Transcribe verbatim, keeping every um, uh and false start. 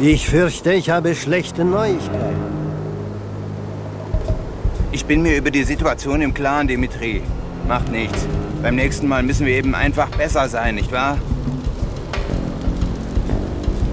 Ich fürchte, ich habe schlechte Neuigkeiten. Ich bin mir über die Situation im Klaren, Dimitri. Macht nichts. Beim nächsten Mal müssen wir eben einfach besser sein, nicht wahr?